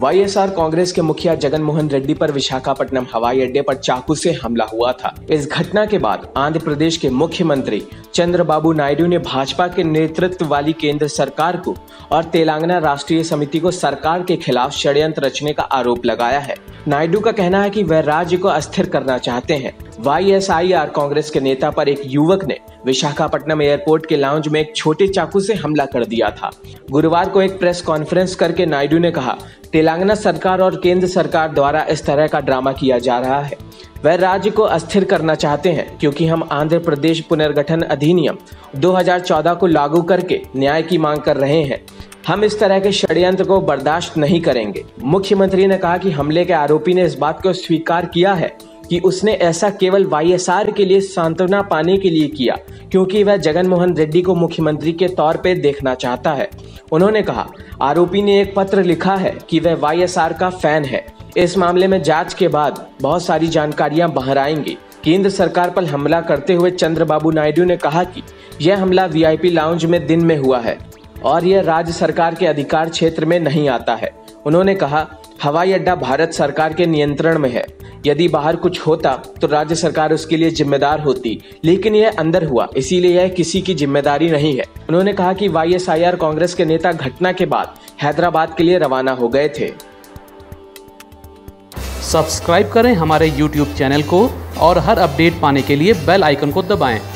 YSR Congress के मुखिया जगनमोहन रेड्डी पर विशाखापट्टनम हवाई अड्डे पर चाकू से हमला हुआ था। इस घटना के बाद आंध्र प्रदेश के मुख्यमंत्री चंद्रबाबू नायडू ने भाजपा के नेतृत्व वाली केंद्र सरकार को और तेलंगाना राष्ट्रीय समिति को सरकार के खिलाफ षड्यंत्र रचने का आरोप लगाया है। नायडू का कहना है कि वह राज्य को अस्थिर करना चाहते हैं। वाईएसआर कांग्रेस के नेता पर एक युवक ने विशाखापट्टनम एयरपोर्ट के लाउंज में एक छोटे चाकू से हमला कर दिया था। गुरुवार को एक प्रेस कॉन्फ्रेंस करके नायडू ने कहा, तेलंगाना सरकार और केंद्र सरकार द्वारा इस तरह का ड्रामा किया जा रहा है। वह राज्य को अस्थिर करना चाहते हैं, क्योंकि हम आंध्र प्रदेश पुनर्गठन अधिनियम 2014 को लागू करके न्याय की मांग कर रहे हैं। हम इस तरह के षड्यंत्र को बर्दाश्त नहीं करेंगे। मुख्यमंत्री ने कहा कि हमले के आरोपी ने इस बात को स्वीकार किया है कि उसने ऐसा केवल वाईएसआर के लिए सांत्वना पाने के लिए किया, क्योंकि वह जगनमोहन रेड्डी को मुख्यमंत्री के तौर पर देखना चाहता है। उन्होंने कहा, आरोपी ने एक पत्र लिखा है कि वह वाईएसआर का फैन है। इस मामले में जांच के बाद बहुत सारी जानकारियां बाहर आएंगी। केंद्र सरकार पर हमला करते हुए चंद्रबाबू नायडू ने कहा कि यह हमला वीआईपी लाउंज में दिन में हुआ है और यह राज्य सरकार के अधिकार क्षेत्र में नहीं आता है। उन्होंने कहा, हवाई अड्डा भारत सरकार के नियंत्रण में है। यदि बाहर कुछ होता तो राज्य सरकार उसके लिए जिम्मेदार होती, लेकिन यह अंदर हुआ, इसीलिए यह किसी की जिम्मेदारी नहीं है। उन्होंने कहा कि वाईएसआर कांग्रेस के नेता घटना के बाद हैदराबाद के लिए रवाना हो गए थे। सब्सक्राइब करें हमारे YouTube चैनल को और हर अपडेट पाने के लिए बेल आइकन को दबाएं।